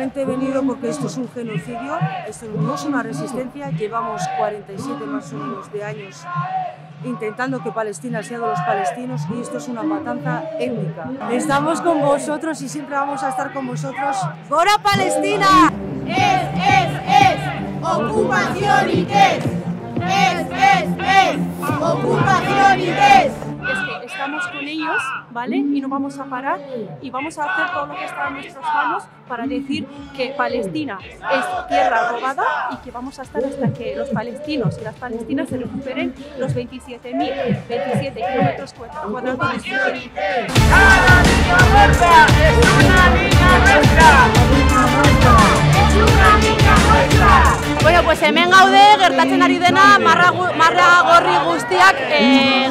Solamente he venido porque esto es un genocidio, esto no es una resistencia, llevamos 47 más o menos de años intentando que Palestina sea de los palestinos y esto es una matanza étnica. Estamos con vosotros y siempre vamos a estar con vosotros. ¡Gora Palestina! Es, ocupación y test. Es, ocupación y test. Estamos con ellos, ¿vale? Y no vamos a parar y vamos a hacer todo lo que está en nuestras manos para decir que Palestina es tierra robada y que vamos a estar hasta que los palestinos y las palestinas se recuperen los 27 kilómetros cuadrados de su territorio. ¡Cada niña muerta es una niña nuestra! ¡Es una niña nuestra! Bueno, pues hemen gaude gertatzen ari dena marra gorri guztiak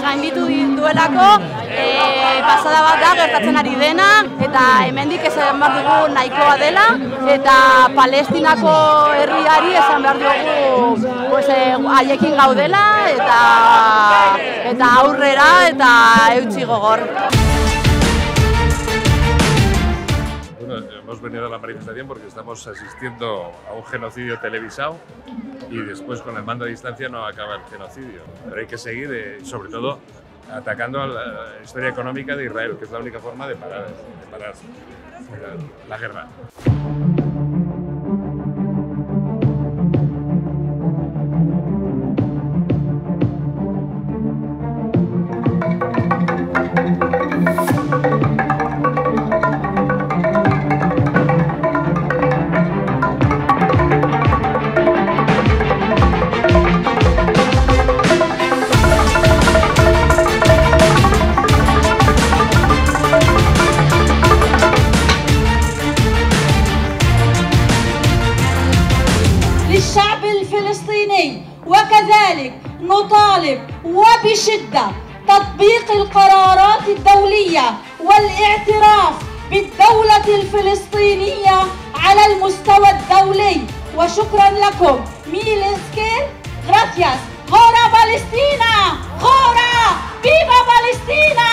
gainditu duelako, pasada bat da gertatzen ari dena eta hemendik esan behar dugu nahikoa dela eta Palestinako herriari esan behar dugu pues haiekin gaudela eta aurrera eta eutsi gogor. Hemos venido a la manifestación porque estamos asistiendo a un genocidio televisado y después con el mando a distancia no acaba el genocidio. Pero hay que seguir, sobre todo, atacando a la historia económica de Israel, que es la única forma de parar la guerra. للشعب الفلسطيني وكذلك نطالب وبشدة تطبيق القرارات الدولية والاعتراف بالدولة الفلسطينية على المستوى الدولي وشكرا لكم ميلسكين غراتياس غورا بالستينا غورا بيبا بالستينا